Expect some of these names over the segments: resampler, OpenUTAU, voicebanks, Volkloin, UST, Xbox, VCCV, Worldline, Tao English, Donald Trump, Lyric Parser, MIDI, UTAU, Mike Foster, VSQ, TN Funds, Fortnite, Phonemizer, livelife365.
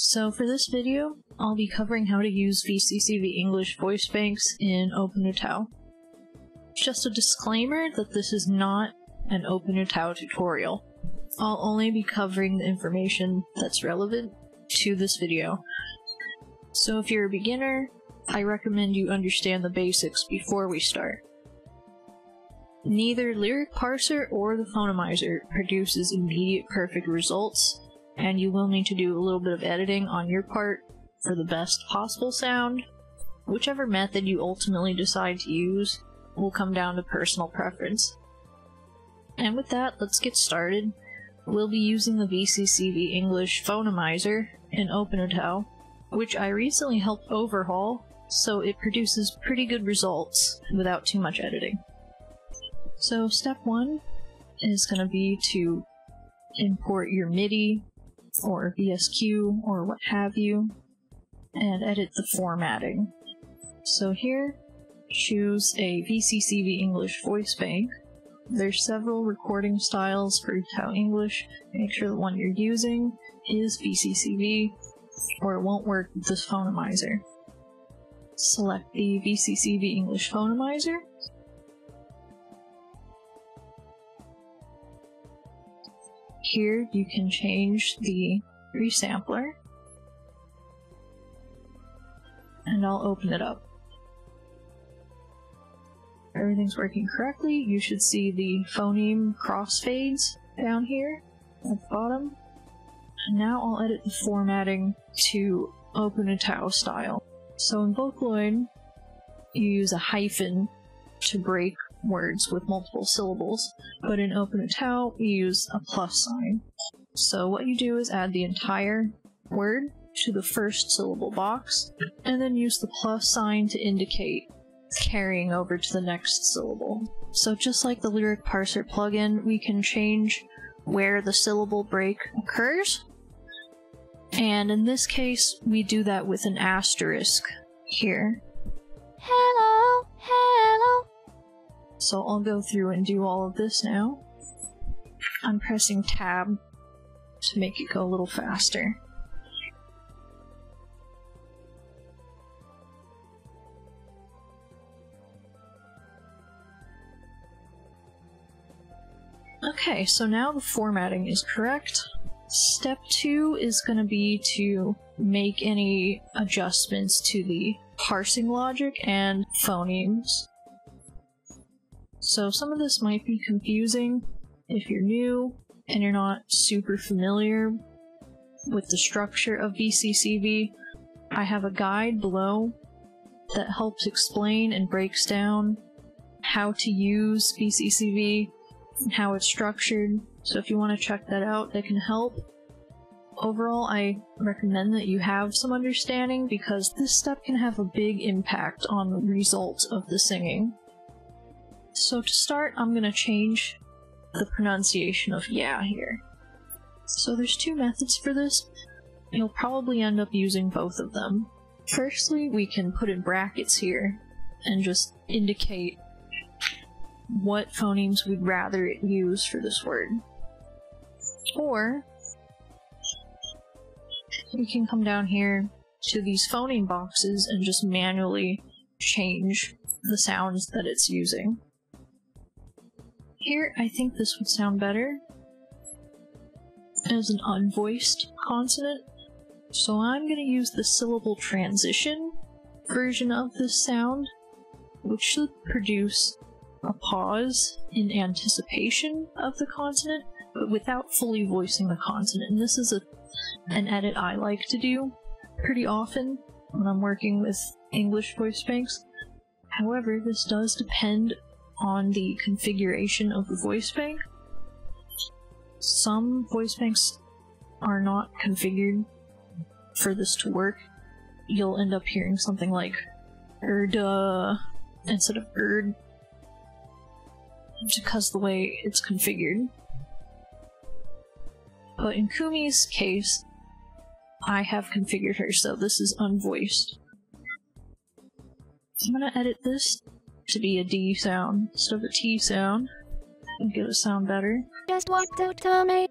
So for this video, I'll be covering how to use VCCV English voice banks in OpenUTAU. Just a disclaimer that this is not an OpenUTAU tutorial. I'll only be covering the information that's relevant to this video. So if you're a beginner, I recommend you understand the basics before we start. Neither Lyric Parser or the Phonemizer produces immediate perfect results, and you will need to do a little bit of editing on your part for the best possible sound. Whichever method you ultimately decide to use will come down to personal preference. And with that, let's get started. We'll be using the VCCV English Phonemizer in OpenUTAU, which I recently helped overhaul, so it produces pretty good results without too much editing. So step one is going to be to import your MIDI or VSQ or what have you, and edit the formatting. So here, choose a VCCV English voice bank. There's several recording styles for Tao English. Make sure the one you're using is VCCV, or it won't work with this Phonemizer. Select the VCCV English Phonemizer. Here you can change the resampler, and I'll open it up. If everything's working correctly, you should see the phoneme crossfades down here at the bottom. And now I'll edit the formatting to OpenUTAU style. So in Volkloin, you use a hyphen to break words with multiple syllables, but in OpenUTAU, we use a plus sign. So what you do is add the entire word to the first syllable box, and then use the plus sign to indicate carrying over to the next syllable. So just like the Lyric Parser plugin, we can change where the syllable break occurs, and in this case, we do that with an asterisk here. Hello, hello. So I'll go through and do all of this now. I'm pressing tab to make it go a little faster. Okay, so now the formatting is correct. Step two is going to be to make any adjustments to the parsing logic and phonemes. So some of this might be confusing if you're new and you're not super familiar with the structure of VCCV. I have a guide below that helps explain and breaks down how to use VCCV and how it's structured, so if you want to check that out, that can help. Overall, I recommend that you have some understanding because this step can have a big impact on the results of the singing. So to start, I'm going to change the pronunciation of yeah here. So there's two methods for this. You'll probably end up using both of them. Firstly, we can put in brackets here and just indicate what phonemes we'd rather it use for this word. Or we can come down here to these phoneme boxes and just manually change the sounds that it's using. Here, I think this would sound better as an unvoiced consonant, so I'm going to use the syllable transition version of this sound, which should produce a pause in anticipation of the consonant, but without fully voicing the consonant. And this is an edit I like to do pretty often when I'm working with English voice banks. However, this does depend on the configuration of the voice bank. Some voice banks are not configured for this to work. You'll end up hearing something like erda instead of erd because the way it's configured. But in Kumi's case, I have configured her, so this is unvoiced. I'm gonna edit this to be a D sound instead of a T sound and get it sound better. Just want to tell me.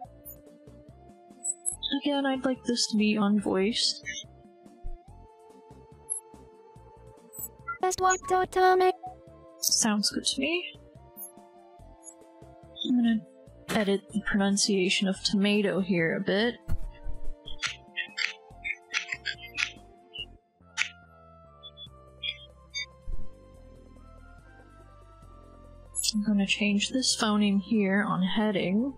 Again, I'd like this to be unvoiced. Sounds good to me. I'm gonna edit the pronunciation of tomato here a bit. I'm gonna change this phoneme here on heading.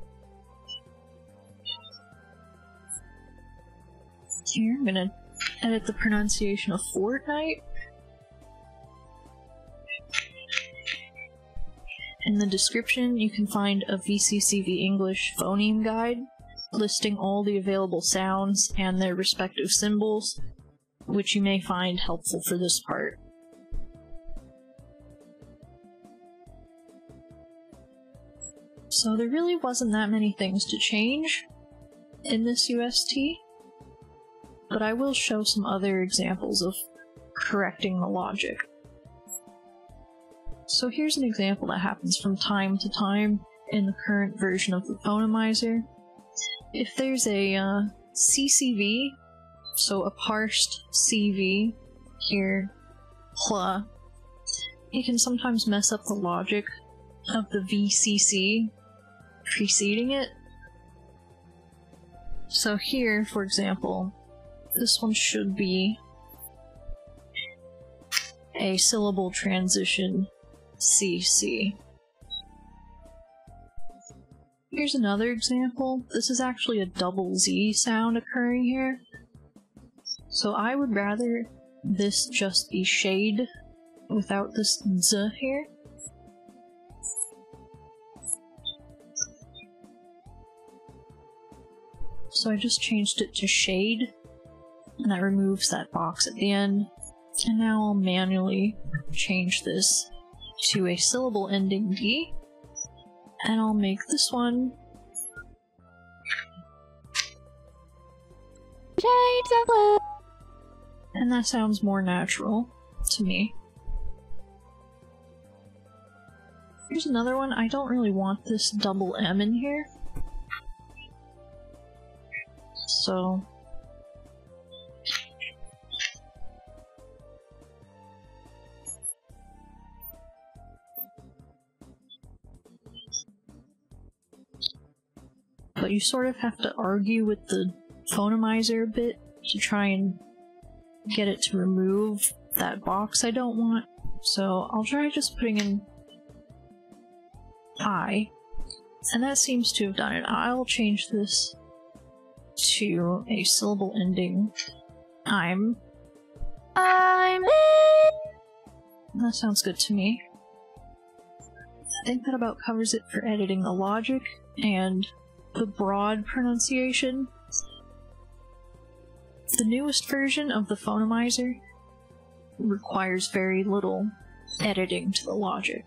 Here, I'm gonna edit the pronunciation of Fortnite. In the description, you can find a VCCV English phoneme guide listing all the available sounds and their respective symbols, which you may find helpful for this part. So there really wasn't that many things to change in this UST, but I will show some other examples of correcting the logic. So here's an example that happens from time to time in the current version of the Phonemizer. If there's a CCV, so a parsed CV here, pla, it can sometimes mess up the logic of the VCC preceding it. So here, for example, this one should be a syllable transition CC. Here's another example. This is actually a double Z sound occurring here. So I would rather this just be shade without this Z here. So I just changed it to shade, and that removes that box at the end. And now I'll manually change this to a syllable ending D, and I'll make this one shades of blue, and that sounds more natural to me. Here's another one. I don't really want this double M in here, so you sort of have to argue with the Phonemizer a bit to try and get it to remove that box I don't want. So I'll try just putting in I, and that seems to have done it. I'll change this to a syllable ending I'm. I'm. That sounds good to me. I think that about covers it for editing the logic and the broad pronunciation. The newest version of the Phonemizer requires very little editing to the logic,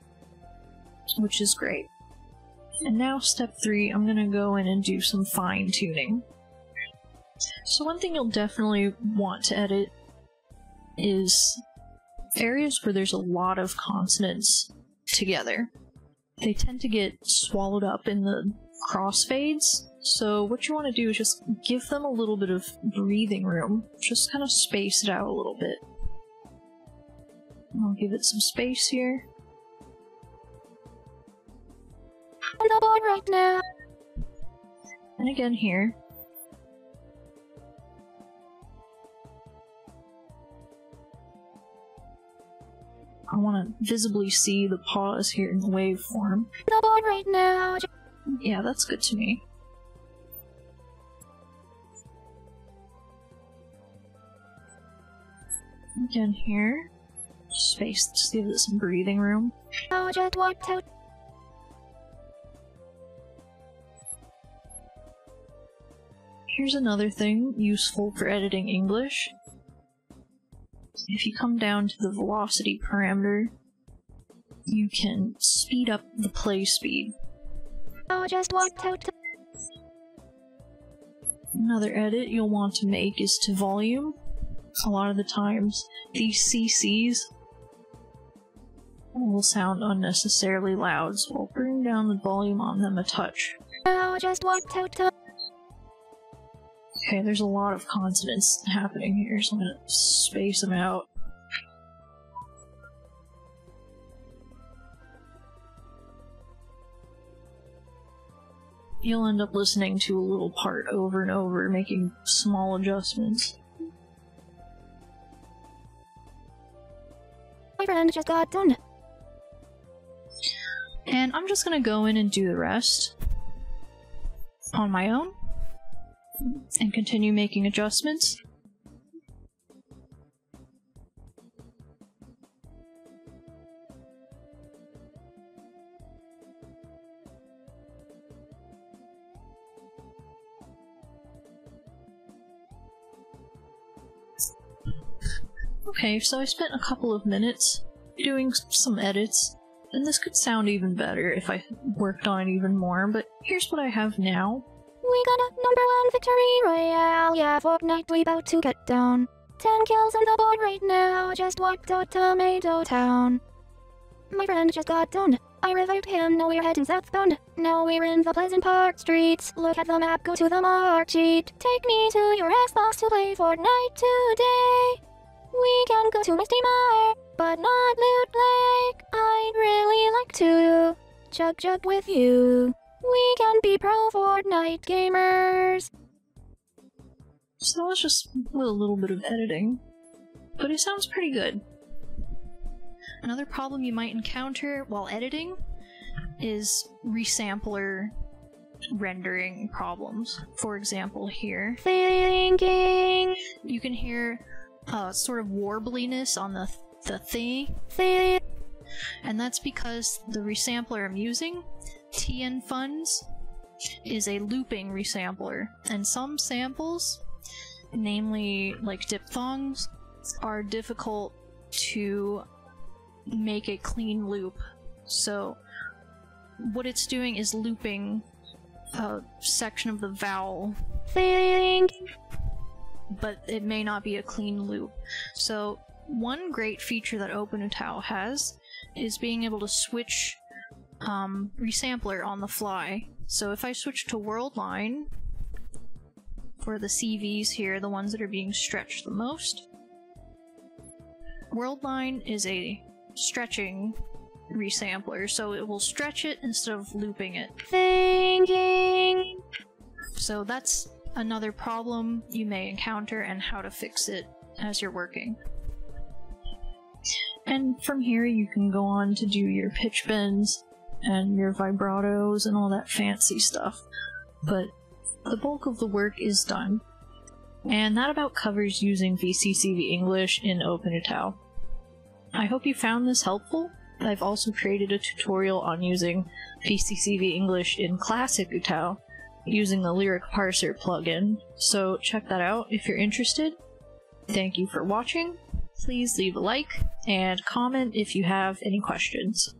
which is great. And now step 3, I'm gonna go in and do some fine-tuning. So one thing you'll definitely want to edit is areas where there's a lot of consonants together. They tend to get swallowed up in the crossfades, so what you want to do is just give them a little bit of breathing room. Just kind of space it out a little bit. I'll give it some space here. On the board right now. And again here. I want to visibly see the pause here in the waveform. On the board right now. Yeah, that's good to me. Again here. Space, just give it some breathing room. Oh, just wiped out. Here's another thing useful for editing English. If you come down to the velocity parameter, you can speed up the play speed. Just walked out. Another edit you'll want to make is to volume. A lot of the times, these CCs will sound unnecessarily loud, so I'll bring down the volume on them a touch. Just walked out. Okay, there's a lot of consonants happening here, so I'm gonna space them out. You'll end up listening to a little part over and over, making small adjustments. My friend just got done. And I'm just gonna go in and do the rest on my own and continue making adjustments. Okay, so I spent a couple of minutes doing some edits, and this could sound even better if I worked on it even more, but here's what I have now. We got a #1 victory royale, yeah, Fortnite, we about to get down. 10 kills on the board right now, just wiped out Tomato Town. My friend just got done. I revived him, now we're heading southbound. Now we're in the Pleasant Park streets, look at the map, go to the mark sheet. Take me to your Xbox to play Fortnite today. We can go to Misty Mire, but not Loot Lake. I'd really like to chug with you. We can be pro Fortnite gamers. So that was just with a little bit of editing, but it sounds pretty good. Another problem you might encounter while editing is resampler rendering problems. For example, here, thinking, you can hear sort of warbliness on the thing, and that's because the resampler I'm using, TN Funds, is a looping resampler, and some samples, namely like diphthongs, are difficult to make a clean loop. So what it's doing is looping a section of the vowel thing, but it may not be a clean loop. So one great feature that OpenUTAU has is being able to switch resampler on the fly. So if I switch to Worldline, for the CVs here, the ones that are being stretched the most, Worldline is a stretching resampler, so it will stretch it instead of looping it. Thinking! So that's another problem you may encounter and how to fix it as you're working. And from here you can go on to do your pitch bends and your vibratos and all that fancy stuff, but the bulk of the work is done. And that about covers using VCCV English in OpenUTAU. I hope you found this helpful. I've also created a tutorial on using VCCV English in Classic UTAU using the Lyric Parser plugin, so check that out if you're interested. Thank you for watching, please leave a like, and comment if you have any questions.